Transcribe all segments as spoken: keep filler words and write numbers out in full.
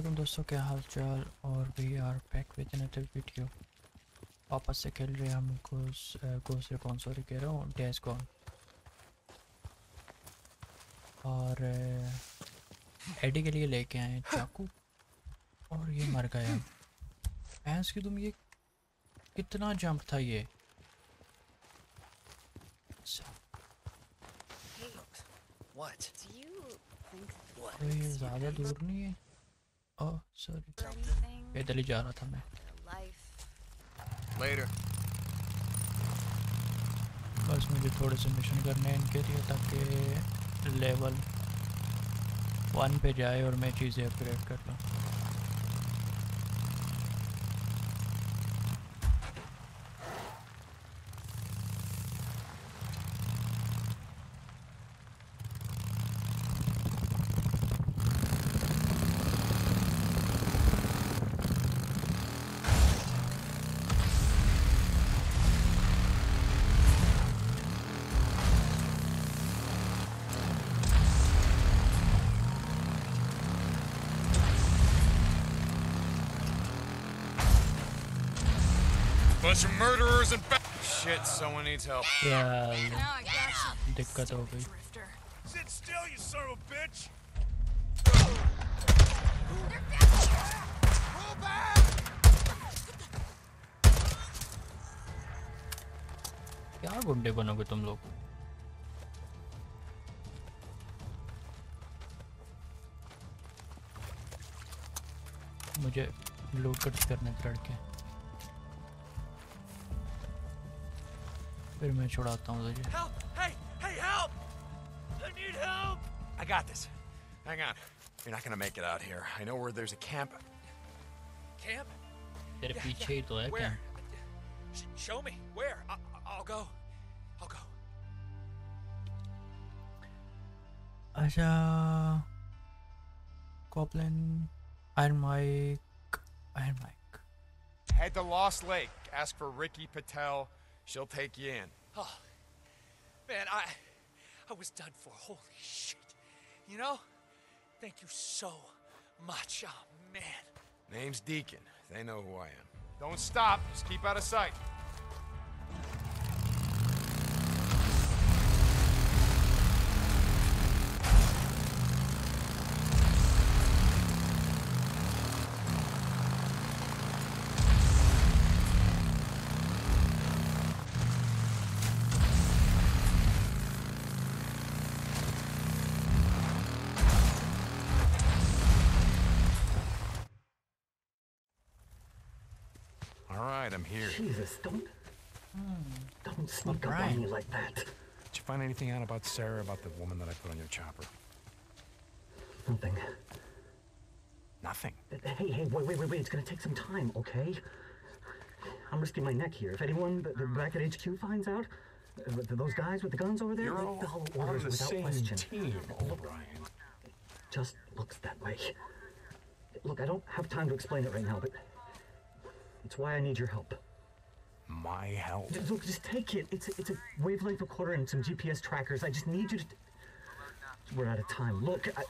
अस्सलामुअलैकुम दोस्तों, क्या हाल चाल। और we are back with another video. वापस से खेल रहे हम गोस्ट रिकॉन, सॉरी कह रहा हूँ डेज गॉन। और एडी के लिए लेके आए चाकू और ये मर गया। भैंस की तुम, ये कितना जंप था ये। ये ज़्यादा दूर नहीं है। ओह सॉरी, पैदल ही जा रहा था मैं। बस मुझे थोड़े से मिशन करने हैं इनके लिए ताकि लेवल वन पे जाए और मैं चीज़ें अपग्रेड कर लूँ। Bunch of murderers and ba shit. Someone needs help. Yeah, दिक्कत हो गई। Sit still, you son of a bitch. Pull back. क्या गुंडे बनोगे तुम लोग? मुझे लूट कट करने लड़के, फिर मैं छुड़ाता हूँ तुझे। Help! Hey! Hey! Help! I need help! I got this. Hang on. You're not gonna make it out here. I know where there's a camp. Camp? तेरे पीछे ही तो है क्या? Show me where. I'll go. I'll go. अच्छा, Goblin, Iron Mike, Iron Mike. Head to Lost Lake. Ask for Ricky Patel. She'll take you in. Oh, man, I, I was done for. Holy shit! You know, thank you so much, oh, man. Name's Deacon. They know who I am. Don't stop. Just keep out of sight. Jesus, don't, don't sneak up on me like that. Did you find anything out about Sarah, about the woman that I put on your chopper? Nothing. Nothing? Hey, hey, wait, wait, wait, wait. It's gonna take some time, okay? I'm risking my neck here. If anyone back at H Q finds out, those guys with the guns over there, you're all on the same team, O'Brien. It just looks that way. Look, I don't have time to explain it right now, but it's why I need your help. My help? Look, just take it. It's a, it's a wavelength recorder and some G P S trackers. I just need you to... We're out of time. Look, I...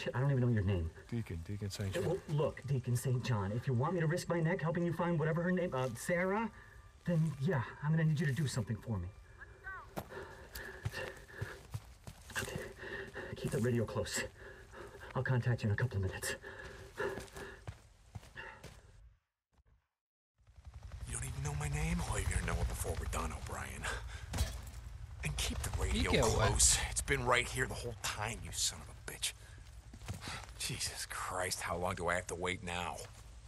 Shit, I don't even know your name. Deacon, Deacon Saint John. Well, look, Deacon Saint John, if you want me to risk my neck helping you find whatever her name... Uh, Sarah? Then, yeah, I'm gonna need you to do something for me. Okay. Keep the radio close. I'll contact you in a couple of minutes. Name? Well, you're gonna know it before we're done, O'Brien. And keep the radio close. Away. It's been right here the whole time, you son of a bitch. Jesus Christ, how long do I have to wait now?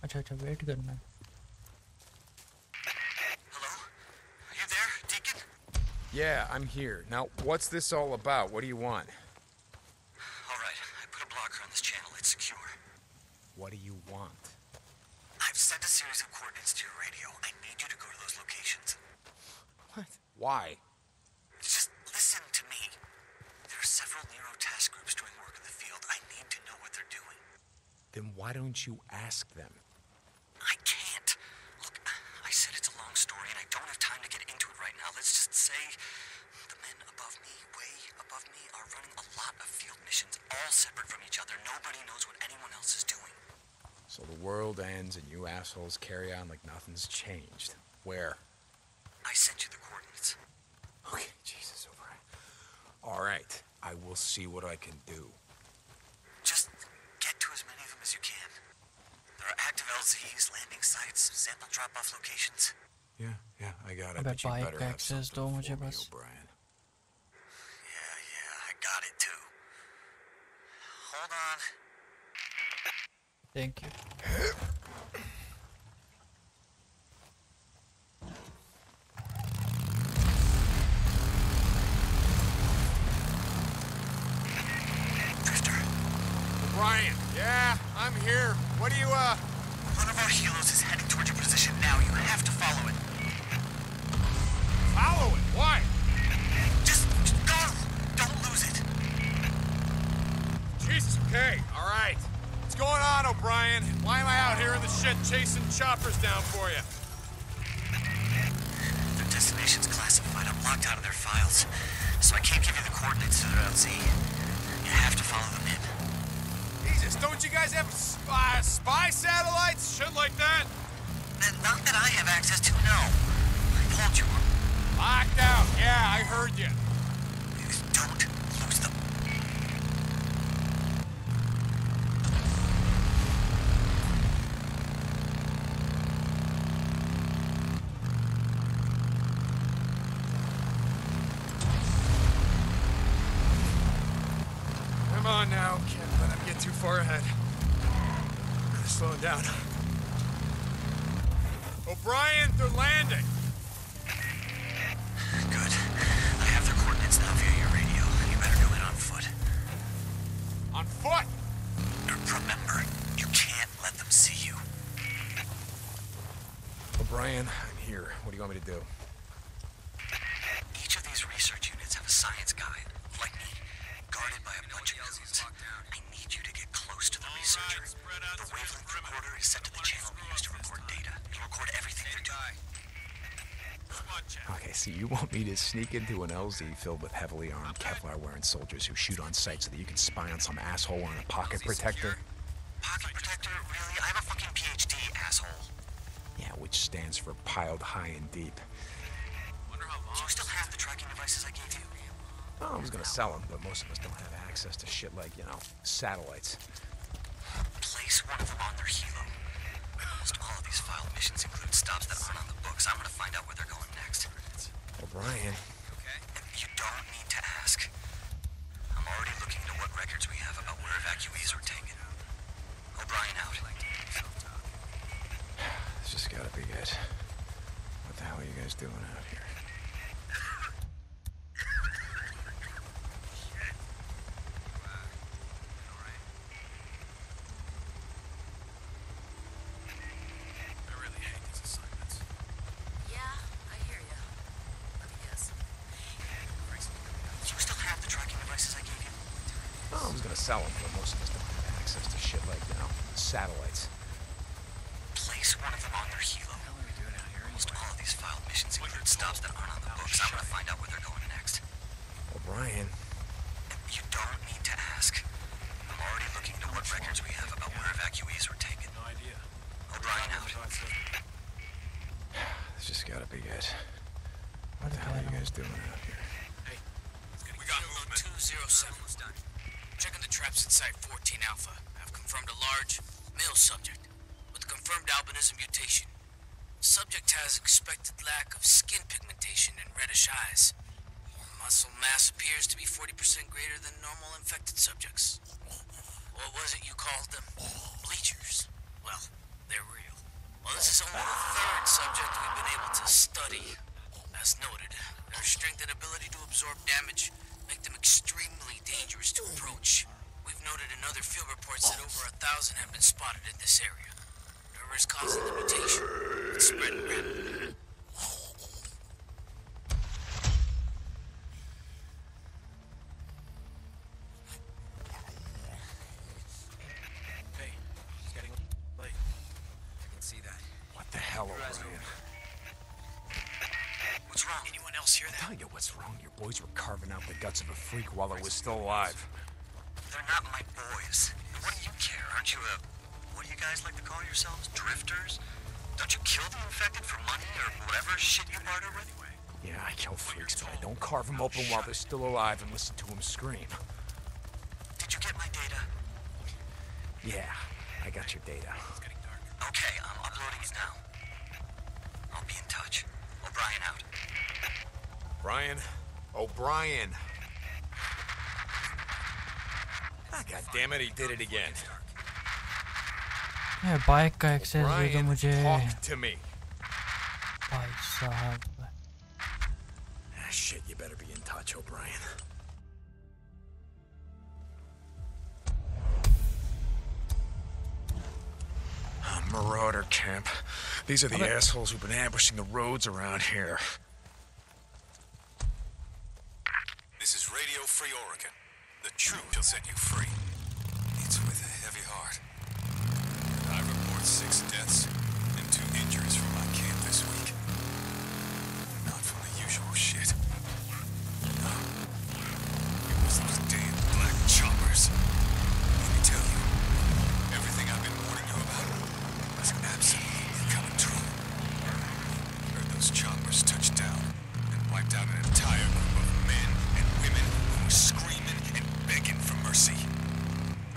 Acha, acha, wait, good man. Hello? Are you there, Deacon? Yeah, I'm here. Now, what's this all about? What do you want? All right, I put a blocker on this channel. It's secure. What do you want? I've sent a series of coordinates to your radio. I need you to go to those locations. What? Why? Just listen to me. There are several Nero task groups doing work in the field. I need to know what they're doing. Then why don't you ask them? I can't. Look, I said it's a long story, and I don't have time to get into it right now. Let's just say the men above me, way above me, are running a lot of field missions, all separate from each other. Nobody knows what anyone else is doing. So the world ends and you assholes carry on like nothing's changed. Where? I sent you the coordinates. Okay, Jesus, O'Brien. All right, I will see what I can do. Just get to as many of them as you can. There are active L Zs, landing sites, sample drop-off locations. Yeah, yeah, I got it, but you better have something for me, O'Brien. Yeah, yeah, I got it too. Hold on. Thank you. O'Brien. Yeah, I'm here. What do you, uh... One of our helos is heading toward your position now. You have to follow it. Follow it? Why? Just, just go. Don't lose it. Jesus, okay. All right. What's going on, O'Brien? Why am I out here in the shit chasing choppers down for you? Their destination's classified. I'm locked out of their files. So I can't give you the coordinates to their L Z. You have to follow them in. Don't you guys have spy, spy satellites? Shit like that? Not that I have access to, no. I told you. Locked out. Yeah, I heard you. Please don't lose them. Come on now, kid. Too far ahead. They're slowing down. O'Brien, they're landing! Good. I have their coordinates now via your radio. You better go in on foot. On foot? Remember, you can't let them see you. O'Brien, I'm here. What do you want me to do? Each of these research units have a science guide, like me, guarded by a bunch of aliens. You to get close to the researcher. The wavelength recorder is set to the channel we use to record data. It'll record everything they're doing. Okay, so you want me to sneak into an L Z filled with heavily armed Kevlar-wearing soldiers who shoot on sight so that you can spy on some asshole wearing a pocket protector? Pocket protector? Really? I have a fucking P H D, asshole. Yeah, which stands for piled high and deep. Do you still have the tracking devices I gave you? Oh, I was gonna sell them, but most of us don't have access to shit like, you know, satellites. Place one of them on their helo. Almost all of these filed missions include stops that aren't on the books. I'm gonna find out where they're going next. O'Brien. Okay. You don't need to ask. I'm already looking into what records we have about where evacuees are taken. O'Brien out. This just gotta be it. What the hell are you guys doing out here? Sell them, but most of us don't have access to shit like, you know, satellites. Place one of them on their helo. Almost all of these filed missions include stops that aren't on the books. I'm gonna find out where they're going next. O'Brien. You don't need to ask. I'm already looking into what records we have about where evacuees were taken. No idea. O'Brien out. This just gotta be it. What the hell are you guys doing out here? Hey, we got movement. two zero seven was done. Checking the traps at Site fourteen Alpha. I've confirmed a large, male subject with confirmed albinism mutation. Subject has expected lack of skin pigmentation and reddish eyes. Muscle mass appears to be forty percent greater than normal infected subjects. What was it you called them? Bleachers. Well, they're real. Well, this is only the third subject we've been able to study. As noted, their strength and ability to absorb damage make them extremely dangerous to approach. We've noted in other field reports that over a thousand have been spotted in this area. Whatever is causing the mutation, it's spreading rapidly. Hey, it's getting late. I can see that. What the hell, O'Brien? What's wrong? Anyone else hear that? I'll tell you what's wrong. Your boys were carving out the guts of a freak while it was still alive. They're not my boys. What do you care? Aren't you a... What do you guys like to call yourselves, drifters? Don't you kill the infected for money or whatever shit you barter with? Yeah, I kill freaks, but I don't carve them open while they're still alive and listen to them scream. Did you get my data? Yeah, I got your data. Okay, I'm uploading it now. I'll be in touch. O'Brien out. Brian? O'Brien! God damn it, he did it again. Yeah, bike का access दे दो मुझे. Talk to me. भाई साहब. Ah, shit, you better be in touch, O'Brien. Oh, Marauder camp. These are the okay. assholes who've been ambushing the roads around here. This is Radio Free Oregon. The truth will set you free. It's with a heavy heart. I report six deaths and two injuries from my camp this week. Not from the usual shit. No. It was those damn black choppers. Let me tell you, everything I've been warning you about was absolutely coming true. Heard those choppers touch down and wiped out an entire group of men and women who were screaming. Begging for mercy.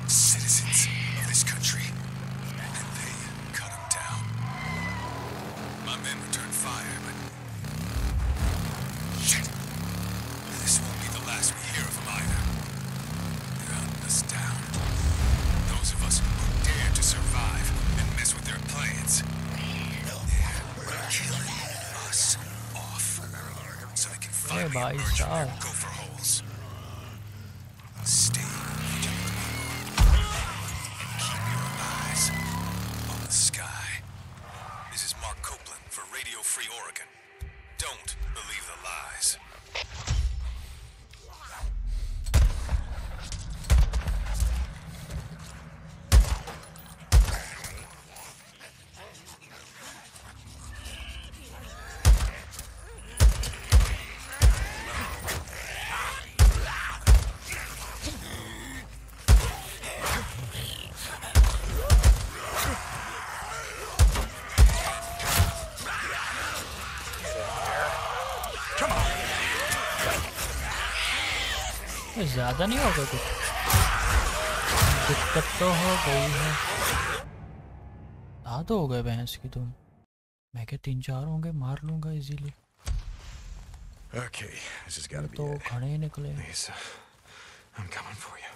Citizens of this country. And they cut them down. My men returned fire, but... Shit! This won't be the last we hear of them either. They're hunting us down. Those of us who dare to survive and mess with their plans. They're killing us off. So they can finally emerge from their gopher holes. Stay vigilant, and keep your eyes on the sky. This is Mark Copeland for Radio Free Oregon. Don't believe the lies. ज़्यादा नहीं होगा कुछ दिक्कत तो हो गई है ज़्यादा हो गए भैंस की तुम मैं क्या तीन चार होंगे मार लूँगा इजीली तो खड़े ही निकले I'm coming for you.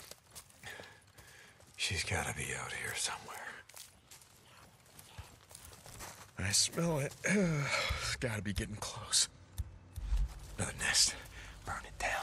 She's gotta be out here somewhere. I smell it. It's gotta be getting close. Another nest. Burn it down.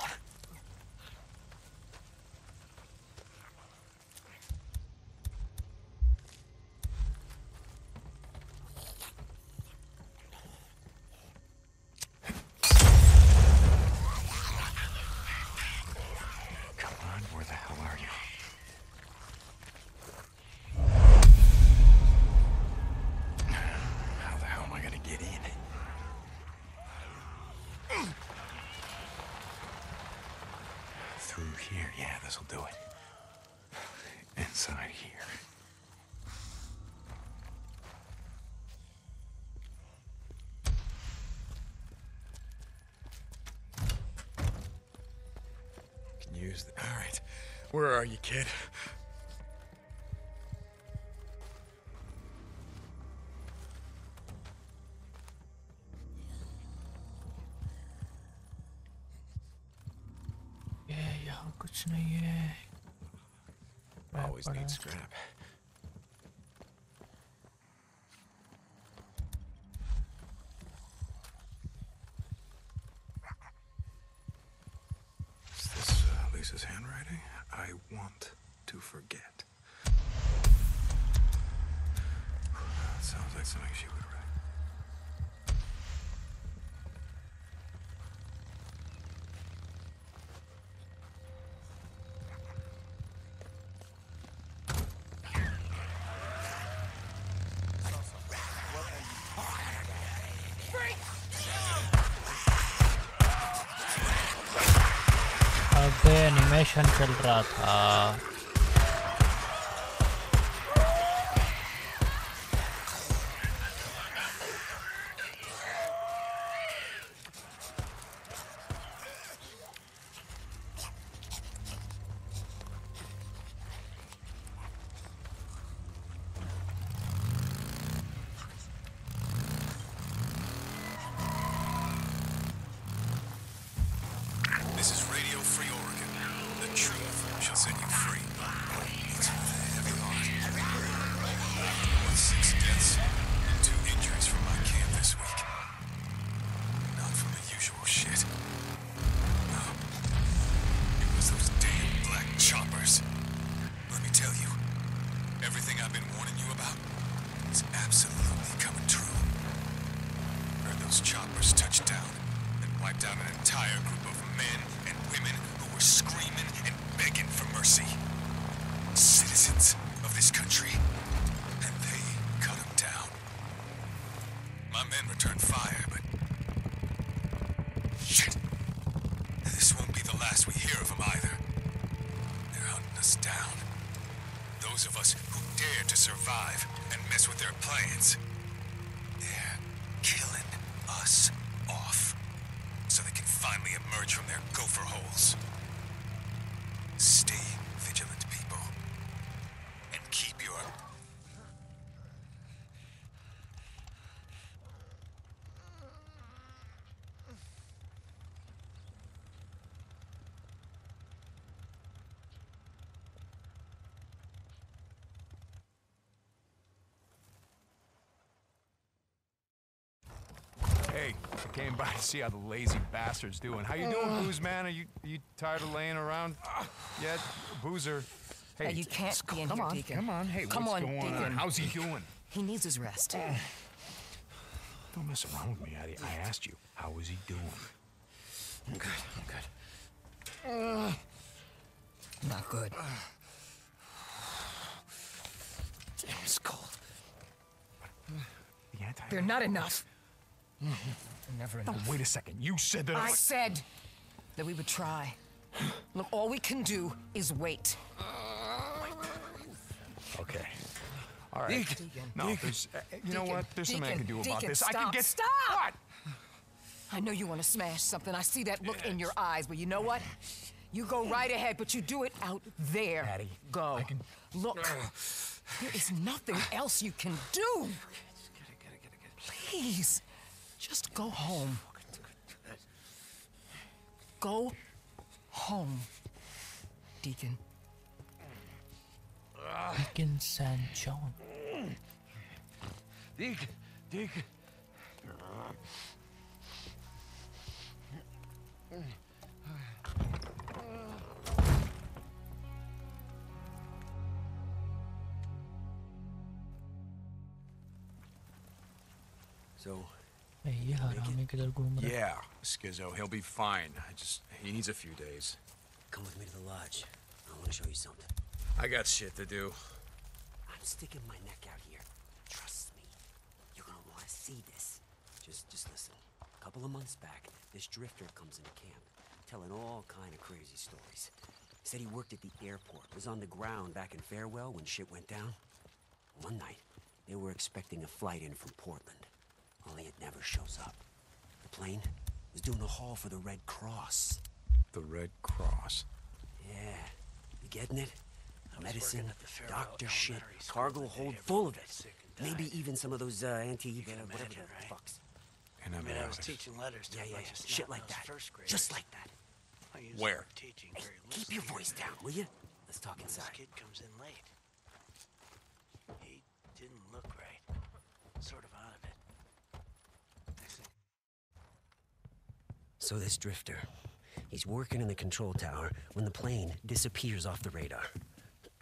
Alright, where are you, kid? Yeah, yahan kuch nahi hai. Always need scrap. Handwriting I want to forget. That sounds like something she would write. चल रहा था snipers touched down and wiped out an entire group of men and women who were screaming and begging for mercy. Citizens of this country, and they cut them down. My men returned fire, but... Shit! This won't be the last we hear of them either. They're hunting us down. Those of us who dare to survive and mess with their plans. They're killing us off, so they can finally emerge from their gopher holes. Stay vigilant, people, and keep your... Came by to see how the lazy bastard's doing. How you doing, Booze Man? Are you you tired of laying around yet? Boozer. Hey, uh, you can't be in here, Deacon. Come on, hey, come what's on, going Deacon. on? How's he doing? He needs his rest. Uh, don't mess around with me, Addie. I asked you, how is he doing? I'm good, I'm good. Uh, Not good. Uh, Damn, it's cold. But the anti- They're not enough. Never enough. Oh, wait a second. You said that I, I said that we would try. Look, all we can do is wait. Okay. All right. Deacon. No, Deacon. there's. Uh, you Deacon. know what? There's Deacon. something I can do Deacon. about this. Stop. I can get. Stop! What? I know you want to smash something. I see that look yes. in your eyes, but you know what? You go right ahead, but you do it out there. Addie, go. I can... Look, uh. there is nothing else you can do. Please. Just go home. Go home, Deacon. Deacon Saint John. Deacon, Deacon. So. Yeah, Schizo, he'll be fine. I just, he needs a few days. Come with me to the lodge. I want to show you something. I got shit to do. I'm sticking my neck out here. Trust me. You're gonna want to see this. Just, just listen. A couple of months back, this drifter comes into camp, telling all kind of crazy stories. Said he worked at the airport, was on the ground back in Farewell when shit went down. One night, they were expecting a flight in from Portland. Only it never shows up. The plane was doing a haul for the Red Cross. The Red Cross? Yeah. You getting it? Medicine, doctor shit, cargo hold full of it. Maybe even some of those uh, anti- whatever the fucks. And I mean, I was teaching letters to yeah, yeah, yeah. shit like that. Just like that. Where? Hey, keep your voice down, will you? Let's talk inside. This kid comes in late. He didn't look right. Sort of out of it. So this drifter, he's working in the control tower when the plane disappears off the radar.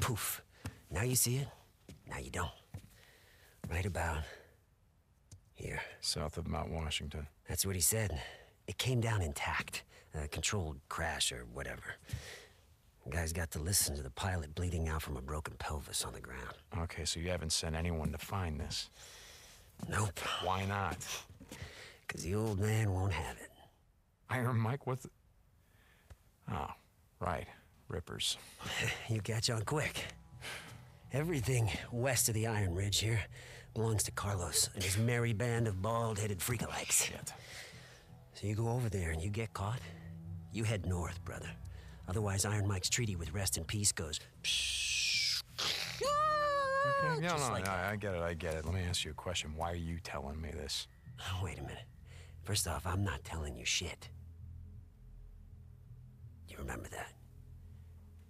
Poof. Now you see it, now you don't. Right about here. South of Mount Washington. That's what he said. It came down intact. A controlled crash or whatever. The guy's got to listen to the pilot bleeding out from a broken pelvis on the ground. Okay, so you haven't sent anyone to find this? Nope. Why not? Because the old man won't have it. Iron Mike, what the... Oh, right. Rippers. You catch on quick. Everything west of the Iron Ridge here belongs to Carlos and his merry band of bald-headed freakalikes. Shit. So you go over there and you get caught, you head north, brother. Otherwise, Iron Mike's treaty with rest and peace goes... Okay. No, Just no, like no, that. I get it, I get it. Let me ask you a question. Why are you telling me this? Oh, wait a minute. First off, I'm not telling you shit. You remember that?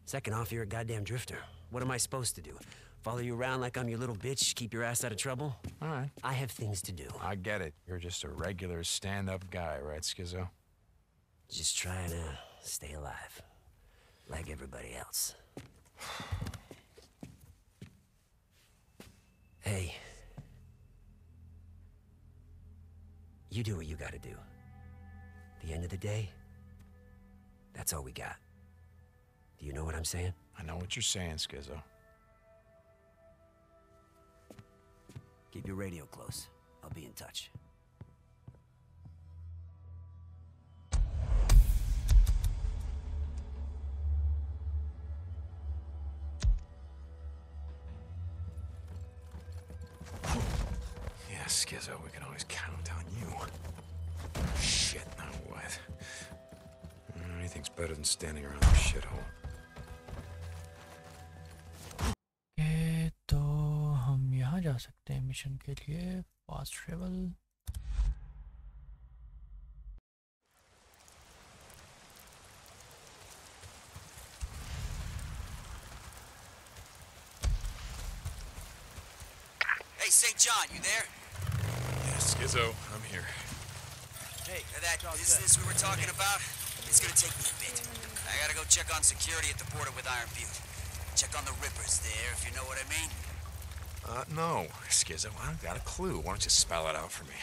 Second off, you're a goddamn drifter. What am I supposed to do? Follow you around like I'm your little bitch, keep your ass out of trouble? All right. I have things to do. I get it. You're just a regular stand-up guy, right, Schizo? Just trying to stay alive. Like everybody else. Hey. You do what you gotta do. At the end of the day, that's all we got. Do you know what I'm saying? I know what you're saying, Schizo. Keep your radio close. I'll be in touch. Yeah, Schizo, we can always count on you. Shit, now what? Anything's better than standing around this shithole. जा सकते हैं mission के लिए fast travel Hey Saint John, you there? Yes, Schizo, I'm here. Hey, that business we were talking about, it's gonna take me a bit. I gotta go check on security at the border with Iron Butte. Check on the rippers there, if you know what I mean. Uh, no, Schizo, I don't got a clue. Why don't you spell it out for me?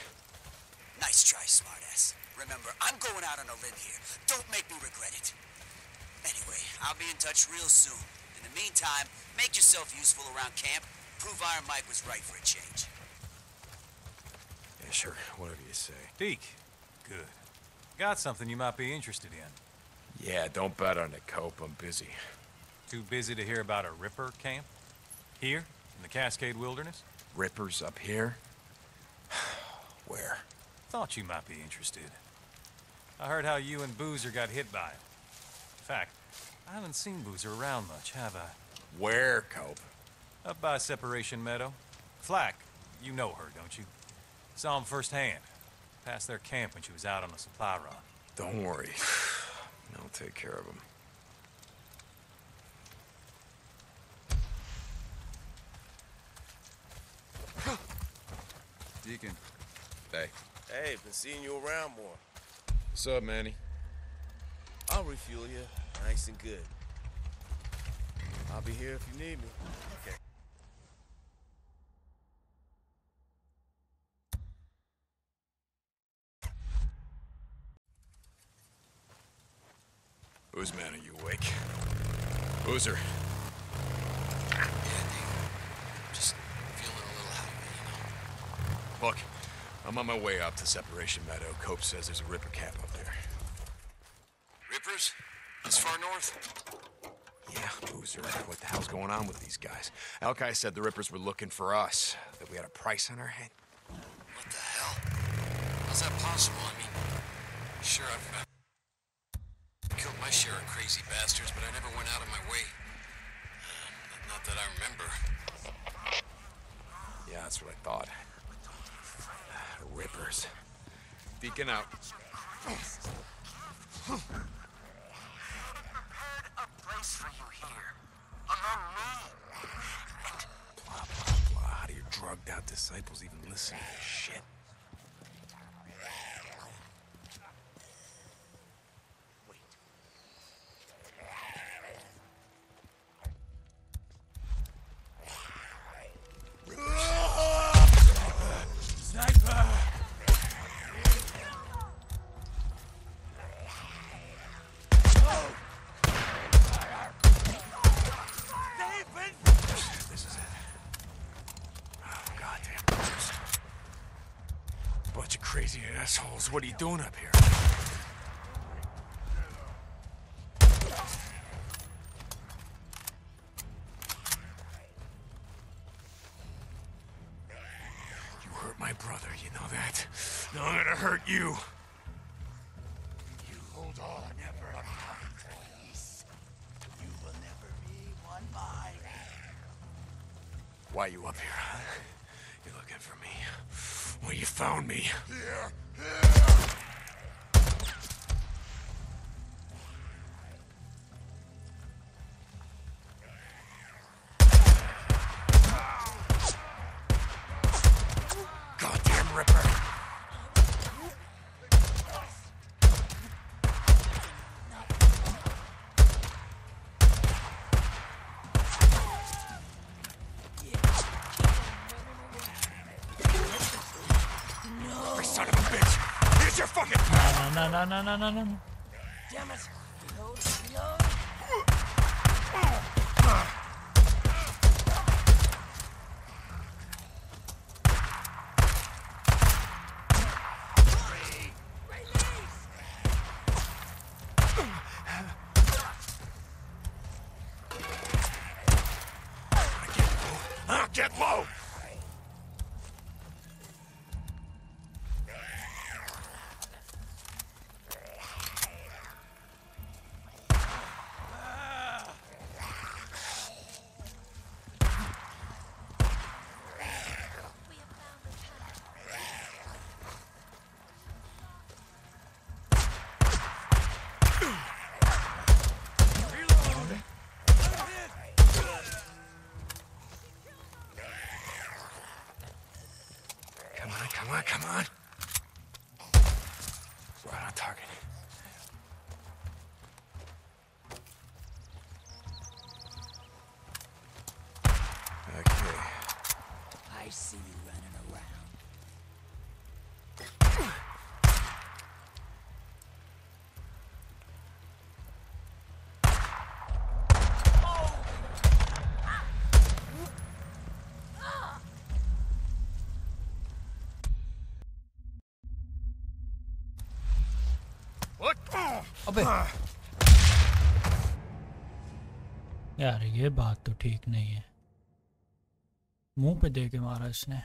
Nice try, smartass. Remember, I'm going out on a limb here. Don't make me regret it. Anyway, I'll be in touch real soon. In the meantime, make yourself useful around camp. Prove Iron Mike was right for a change. Yeah, sure. Whatever you say. Deke. Good. Got something you might be interested in. Yeah, don't bet on the cope. I'm busy. Too busy to hear about a Ripper camp? Here? In the Cascade Wilderness? Rippers up here? Where? Thought you might be interested. I heard how you and Boozer got hit by him. In fact, I haven't seen Boozer around much, have I? Where, Cope? Up by Separation Meadow. Flack, you know her, don't you? Saw him firsthand. Past their camp when she was out on a supply run. Don't worry. I'll take care of him. Deacon. Hey. Hey, been seeing you around more. What's up, Manny? I'll refuel you, nice and good. I'll be here if you need me. Okay. Who's Manny? You awake? Boozer. Look, I'm on my way up to Separation Meadow. Cope says there's a Ripper camp up there. Rippers? This far north? Yeah, Boozer. What the hell's going on with these guys? Alki said the Rippers were looking for us. That we had a price on our head. What the hell? How's that possible? I mean, sure, I've, I've killed my share of crazy bastards, but I never went out of my way. Not that I remember. Yeah, that's what I thought. Rippers. Deacon out. You've prepared a place for you here. Among me. And blah, blah, blah. How do your drugged out disciples even listen to this shit? What are you doing up here? You hurt my brother, you know that? Now I'm gonna hurt you. You hold on, never mind, please. You will never be one mine. Why are you up here, huh? You're looking for me. Well, you found me. Here. Goddamn Ripper. No. Son of a bitch. rocket. No, no, no, no, no, no, no. Damn it. Reload, reload. Get low! यार ये बात तो ठीक नहीं है मुंह पे दे के मारा इसने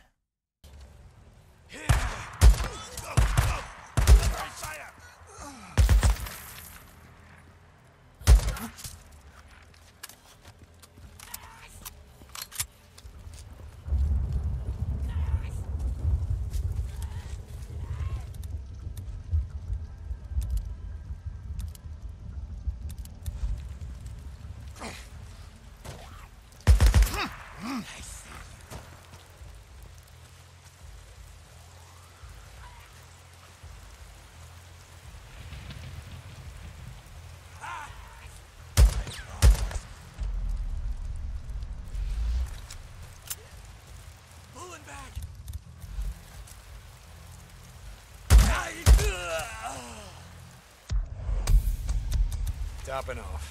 Topping off.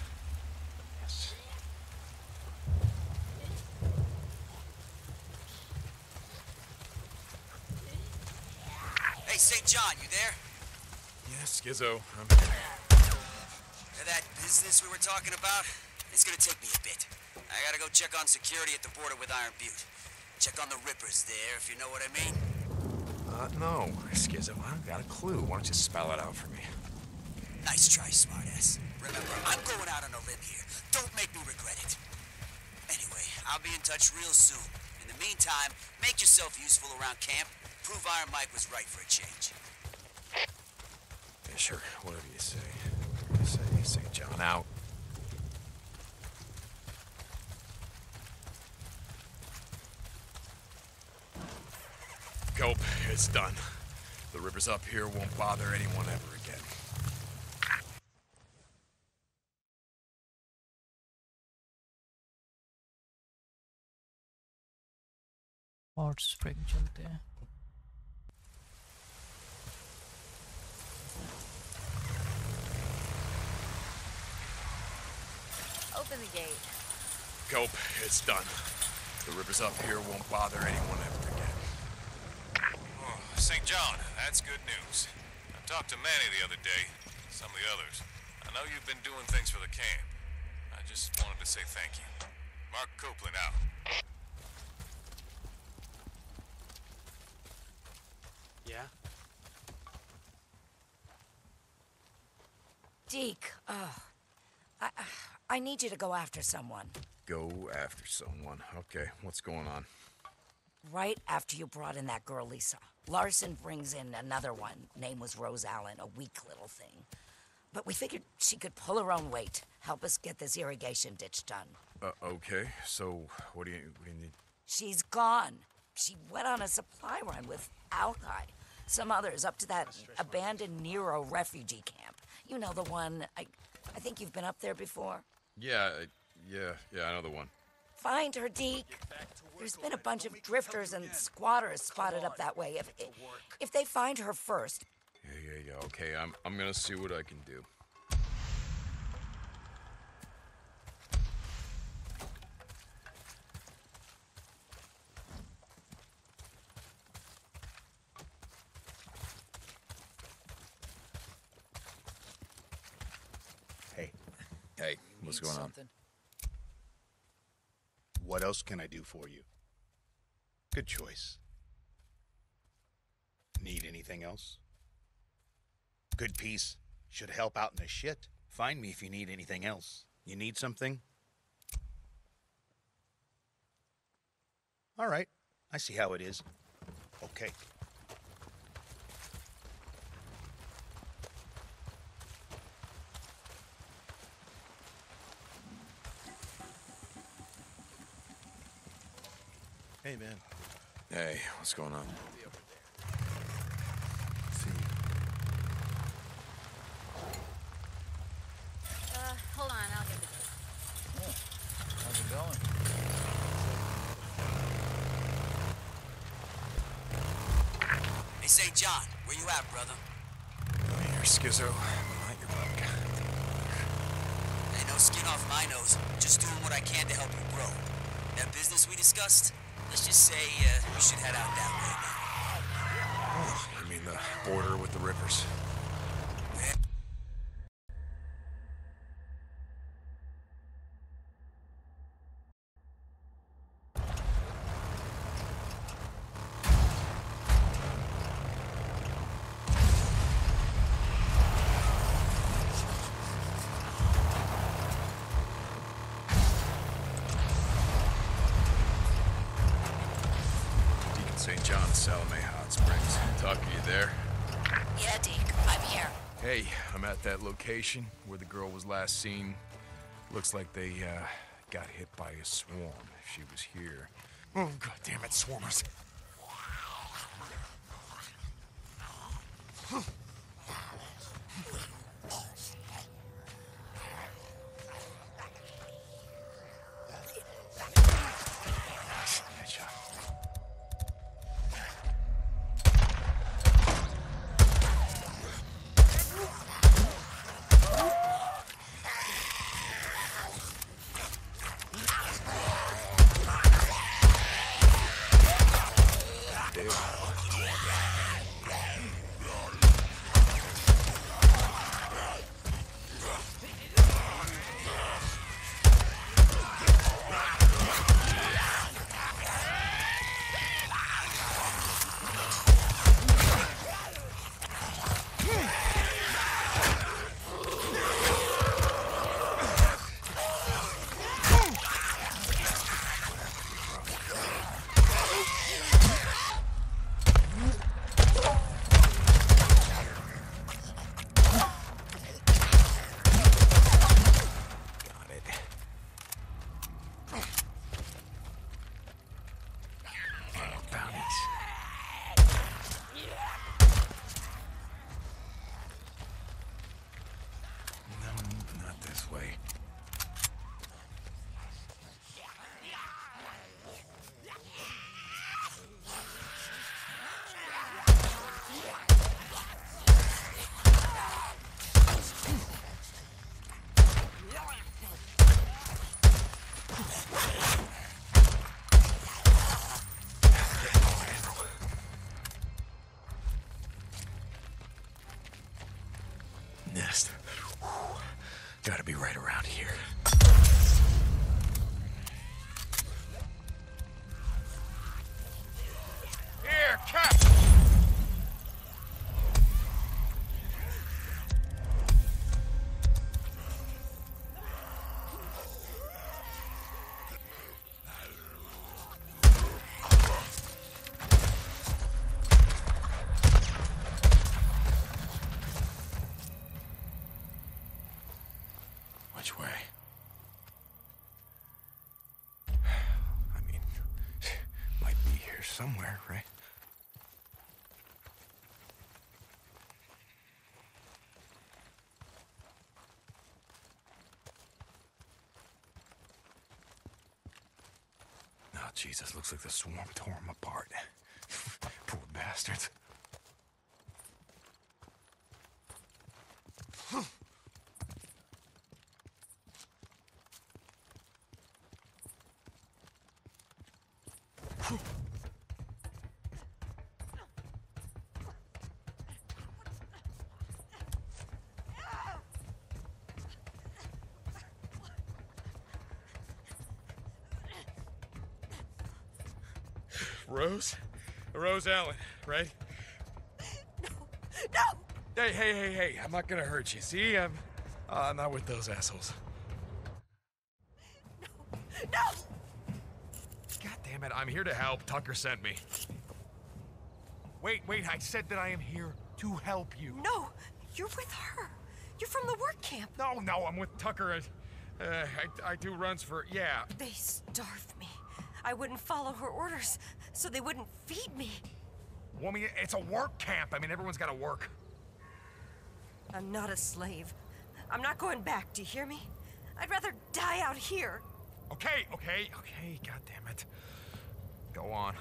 Yes. Hey, Saint John, you there? Yes, Schizo. I'm here. That business we were talking about, it's gonna take me a bit. I gotta go check on security at the border with Iron Butte. Check on the Rippers there, if you know what I mean. Uh, no, Schizo, I don't got a clue. Why don't you spell it out for me? Nice try, smartass. Remember, I'm going out on a limb here. Don't make me regret it. Anyway, I'll be in touch real soon. In the meantime, make yourself useful around camp. Prove Iron Mike was right for a change. Yeah, sure. Whatever you say. You say Saint John out. Go. It's done. The rivers up here won't bother anyone ever again. Hot Springs चलते हैं Open the gate. Go. It's done. The rivers up here won't bother anyone ever again. Oh, Saint John, that's good news. I talked to Manny the other day, some of the others. I know you've been doing things for the camp. I just wanted to say thank you. Mark Copeland out. Yeah? Deke, oh, I, I need you to go after someone. Go after someone. Okay, what's going on? Right after you brought in that girl, Lisa, Larson brings in another one. Name was Rose Allen, a weak little thing. But we figured she could pull her own weight, help us get this irrigation ditch done. Uh, okay, so what do you, what do you need? She's gone. She went on a supply run with Alki, some others up to that abandoned Nero refugee camp. You know the one. I, I think you've been up there before. Yeah, yeah, yeah. I know the one. Find her, Deke. There's been a bunch of drifters and squatters spotted up that way. If if they find her first, Yeah, yeah, yeah. Okay, I'm I'm gonna see what I can do. Hey. Hey, what's going on? What else can I do for you? Good choice. Need anything else? Good piece. Should help out in the shit. Find me if you need anything else. You need something? All right. I see how it is. Okay. Hey, man. Hey, what's going on? Saint John, where you at, brother? I'm here, Schizo. I'm at your bunk. Hey, no skin off my nose. Just doing what I can to help you grow. That business we discussed? Let's just say uh, we should head out that way now. Oh, you mean the border with the rivers? Saint John, Salome Hot Springs. Talking to you there? Yeah, Deke. I'm here. Hey, I'm at that location where the girl was last seen. Looks like they uh, got hit by a swarm. If she was here. Oh, God damn it, swarmers. Gotta be right around here. Here, catch! Which way? I mean, might be here somewhere, right? Oh, Jesus, looks like the swarm tore him apart. Poor bastards. Rose? Rose Allen, right? No, no! Hey, hey, hey, hey, I'm not gonna hurt you, see? I'm, uh, I'm not with those assholes. No, no! God damn it, I'm here to help. Tucker sent me. Wait, wait, I said that I am here to help you. No, you're with her. You're from the work camp. No, no, I'm with Tucker. I, uh, I, I do runs for, yeah. They starved me. I wouldn't follow her orders, so they wouldn't feed me. Woman, it's a work camp. I mean, everyone's got to work. I'm not a slave. I'm not going back, do you hear me? I'd rather die out here. Okay, okay, okay, God damn it. Go on.